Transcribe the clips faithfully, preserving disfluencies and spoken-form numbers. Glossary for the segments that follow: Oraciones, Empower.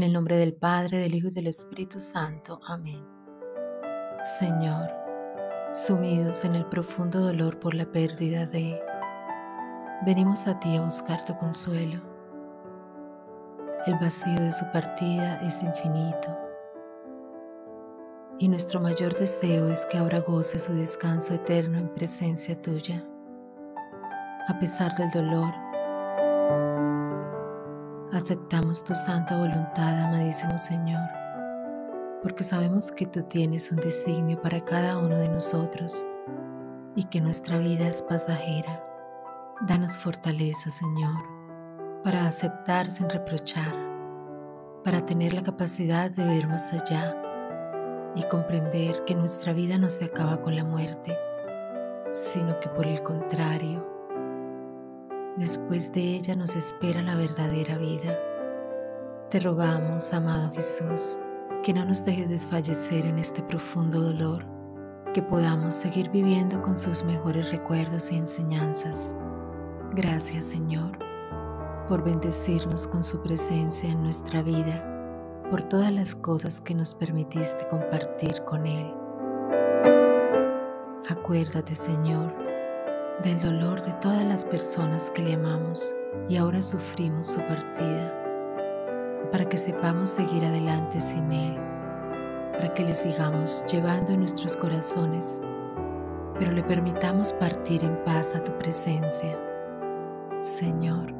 En el nombre del Padre, del Hijo y del Espíritu Santo. Amén. Señor, sumidos en el profundo dolor por la pérdida de, venimos a ti a buscar tu consuelo. El vacío de su partida es infinito, y nuestro mayor deseo es que ahora goce su descanso eterno en presencia tuya. A pesar del dolor, aceptamos tu santa voluntad, amadísimo Señor, porque sabemos que tú tienes un designio para cada uno de nosotros y que nuestra vida es pasajera. Danos fortaleza, Señor, para aceptar sin reprochar, para tener la capacidad de ver más allá y comprender que nuestra vida no se acaba con la muerte, sino que por el contrario, después de ella nos espera la verdadera vida. Te rogamos, amado Jesús, que no nos dejes desfallecer en este profundo dolor, que podamos seguir viviendo con sus mejores recuerdos y enseñanzas. Gracias, Señor, por bendecirnos con su presencia en nuestra vida, por todas las cosas que nos permitiste compartir con Él. Acuérdate, Señor, del dolor de todas las personas que le amamos y ahora sufrimos su partida, para que sepamos seguir adelante sin Él, para que le sigamos llevando en nuestros corazones, pero le permitamos partir en paz a tu presencia. Señor,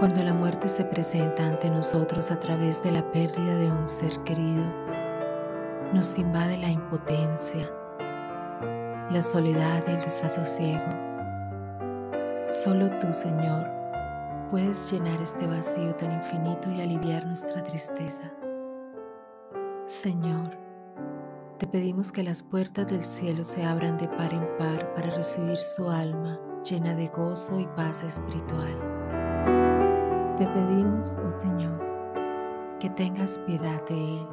cuando la muerte se presenta ante nosotros a través de la pérdida de un ser querido, nos invade la impotencia, la soledad y el desasosiego. Solo tú, Señor, puedes llenar este vacío tan infinito y aliviar nuestra tristeza. Señor, te pedimos que las puertas del cielo se abran de par en par para recibir su alma llena de gozo y paz espiritual. Te pedimos, oh Señor, que tengas piedad de él,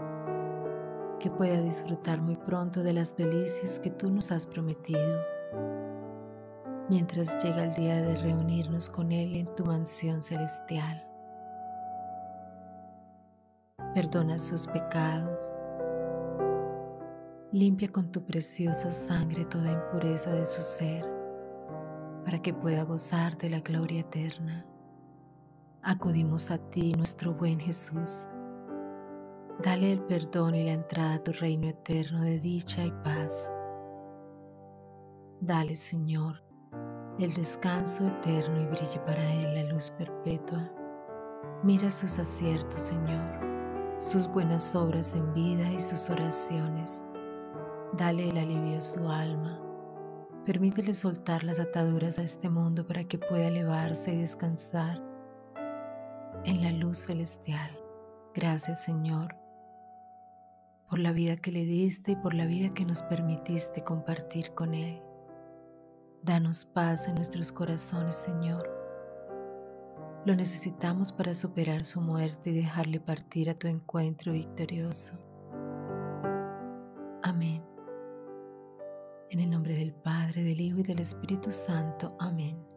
que pueda disfrutar muy pronto de las delicias que tú nos has prometido, mientras llega el día de reunirnos con Él en tu mansión celestial. Perdona sus pecados, limpia con tu preciosa sangre toda impureza de su ser, para que pueda gozar de la gloria eterna. Acudimos a ti, nuestro buen Jesús. Dale el perdón y la entrada a tu reino eterno de dicha y paz. Dale, Señor, el descanso eterno y brille para él la luz perpetua. Mira sus aciertos, Señor, sus buenas obras en vida y sus oraciones. Dale el alivio a su alma. Permítele soltar las ataduras a este mundo para que pueda elevarse y descansar en la luz celestial. Gracias, Señor, por la vida que le diste y por la vida que nos permitiste compartir con él. Danos paz en nuestros corazones, Señor. Lo necesitamos para superar su muerte y dejarle partir a tu encuentro victorioso. Amén. En el nombre del Padre, del Hijo y del Espíritu Santo. Amén.